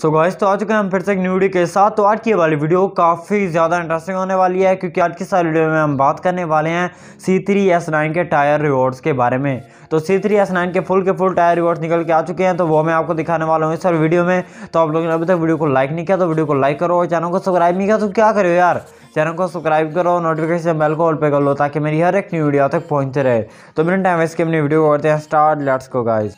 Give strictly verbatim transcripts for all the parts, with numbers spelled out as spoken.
So guys तो आ चुके हैं हम फिर से एक न्यू वीडियो के साथ। तो आज की वाली वीडियो काफ़ी ज़्यादा इंटरेस्टिंग होने वाली है, क्योंकि आज की सारी वीडियो में हम बात करने वाले हैं सी थ्री एस नाइन के टायर रिवॉर्ड्स के बारे में। तो सी थ्री एस नाइन के फुल के फुल टायर रिवॉर्ड्स निकल के आ चुके हैं, तो वो मैं आपको दिखाने वाला हूँ इस सारी वीडियो में। तो आप लोगों ने अभी तक वीडियो को लाइक नहीं किया तो वीडियो को लाइक करो, और चैनल को सब्सक्राइब नहीं किया तो क्या करो यार, चैनल को सब्सक्राइब करो, नोटिफिकेशन बेल को ऑल पे कर लो ताकि मेरी हर एक न्यू वीडियो तक पहुँचते रहे। तो बिना टाइम वेस्ट किए अपनी वीडियो को करते हैं स्टार्ट, लेट्स गो गाइस।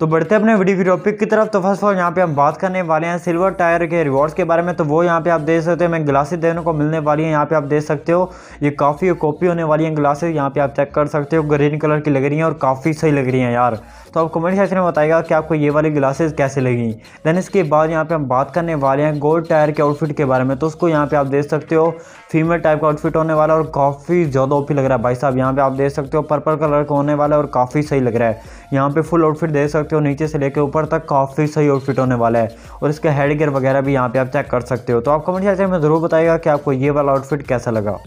तो बढ़ते अपने वीडियो के टॉपिक की तरफ। तो फर्स्ट ऑफ ऑल यहाँ पे हम बात करने वाले हैं सिल्वर टायर के रिवॉर्ड्स के बारे में। तो वो यहाँ पे आप देख सकते हैं मैं ग्लासेस देने को मिलने वाली है, यहाँ पे आप देख सकते हो ये काफ़ी कॉपी होने वाली है ग्लासेस, यहाँ पे आप चेक कर सकते हो ग्रीन कलर की लग रही हैं और काफ़ी सही लग रही हैं यार। तो आप कमेंट सेक्शन में बताएगा कि आपको ये वाली ग्लासेस कैसे लगी। दैन इसके बाद यहाँ पे हम बात करने वाले हैं गोल्ड टायर के आउटफिट के बारे में। तो उसको यहाँ पे आप देख सकते हो फीमेल टाइप का आउटफिट होने वाला है और काफ़ी ज़्यादा ओपी लग रहा है भाई साहब। यहाँ पे आप देख सकते हो पर्पल कलर का होने वाला है और काफ़ी सही लग रहा है। यहाँ पे फुल आउटफिट देख सकते हो नीचे से लेकर ऊपर तक, काफ़ी सही आउटफिट होने वाला है। और इसका हेड गियर वगैरह भी यहाँ पे आप चेक कर सकते हो। तो आप कमेंट सेक्शन में ज़रूर बताइएगा कि आपको ये वाला आउटफिट कैसा लगा।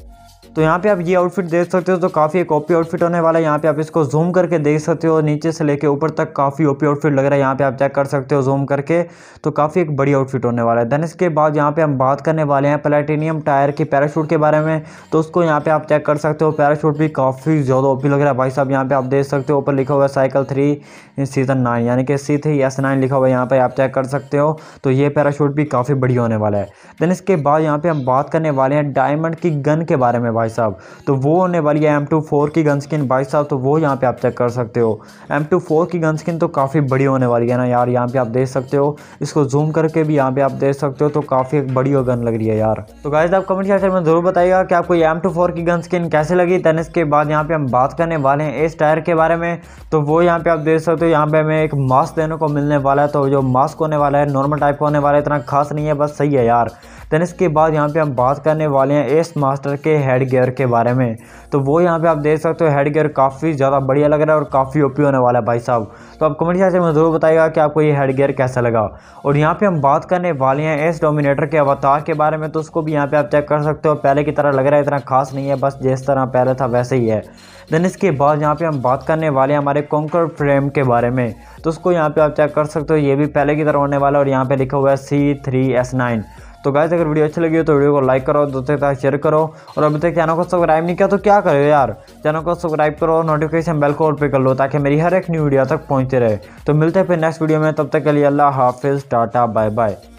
तो यहाँ पे आप ये आउटफिट देख सकते हो, तो काफ़ी एक ओपी आउटफिट होने वाला है। यहाँ पे आप इसको जूम करके देख सकते हो, नीचे से लेके ऊपर तक काफ़ी ओपी आउटफिट लग रहा है। यहाँ पे आप चेक कर सकते हो जूम करके, तो काफ़ी एक बड़ी आउटफिट होने वाला है। देन इसके बाद यहाँ पे हम बात करने वाले हैं प्लेटिनियम टायर के पैराशूट के बारे में। तो उसको यहाँ पे आप चेक कर सकते हो, पैराशूट भी काफ़ी ज़्यादा ओपी लग रहा है भाई साहब। यहाँ पे आप देख सकते हो ऊपर लिखा हुआ है साइकिल थ्री सीजन नाइन, यानी कि सी थ्री एस नाइन लिखा हुआ है, यहाँ पर आप चेक कर सकते हो। तो ये पैराशूट भी काफ़ी बढ़िया होने वाला है। देन इसके बाद यहाँ पर हम बात करने वाले हैं डायमंड की गन के बारे में भाई साहब। तो वो होने वाली है एम टू फोर की गन स्किन भाई साहब। तो वो यहाँ पे आप चेक कर सकते हो एम टू फोर की गन स्किन, तो काफ़ी बड़ी होने वाली है ना यार। यहाँ पे आप देख सकते हो इसको जूम करके भी यहाँ पे आप देख सकते हो, तो काफ़ी बड़ी गन लग रही है यार। तो गाइस आप कमेंट सेक्शन में जरूर बताइएगा कि आपको एम टू फोर की गन स्किन कैसे लगी। देन इसके बाद यहाँ पे हम बात करने वाले हैं इस टायर के बारे में। तो वो यहाँ पे आप देख सकते हो, यहाँ पे हमें एक मास्क देने को मिलने वाला है। तो जो मास्क होने वाला है नॉर्मल टाइप का होने वाला है, इतना खास नहीं है, बस सही है यार। देन इसके बाद यहाँ पे हम बात करने वाले हैं एस मास्टर के हेड गियर के बारे में। तो वो यहाँ पे आप देख सकते हो हेड गियर काफ़ी ज़्यादा बढ़िया लग रहा है और काफ़ी ओपी होने वाला है भाई साहब। तो आप कमेंट सेक्शन में ज़रूर बताइएगा कि आपको ये हेड गियर कैसा लगा। और यहाँ पे हम बात करने वाले हैं एस डोमिनेटर के अवतार के बारे में। तो उसको भी यहाँ पे आप चेक कर सकते हो, पहले की तरह लग रहा है, इतना खास नहीं है, बस जिस तरह पहले था वैसे ही है। देन इसके बाद यहाँ पे हम बात करने वाले हैं हमारे कॉन्कर फ्रेम के बारे में। तो उसको यहाँ पे आप चेक कर सकते हो, ये भी पहले की तरह होने वाला है और यहाँ पे लिखा हुआ है सी थ्री एस नाइन। तो गाइस अगर वीडियो अच्छी लगी हो तो वीडियो को लाइक करो, दोस्तों के साथ शेयर करो, और अभी तक चैनल को सब्सक्राइब नहीं किया तो क्या करो यार, चैनल को सब्सक्राइब करो, नोटिफिकेशन बेल को ऑल पे कर लो ताकि मेरी हर एक न्यू वीडियो तक पहुंचते रहे। तो मिलते हैं फिर नेक्स्ट वीडियो में, तब तक के लिए अल्लाह हाफिज़, टाटा, बाय बाय।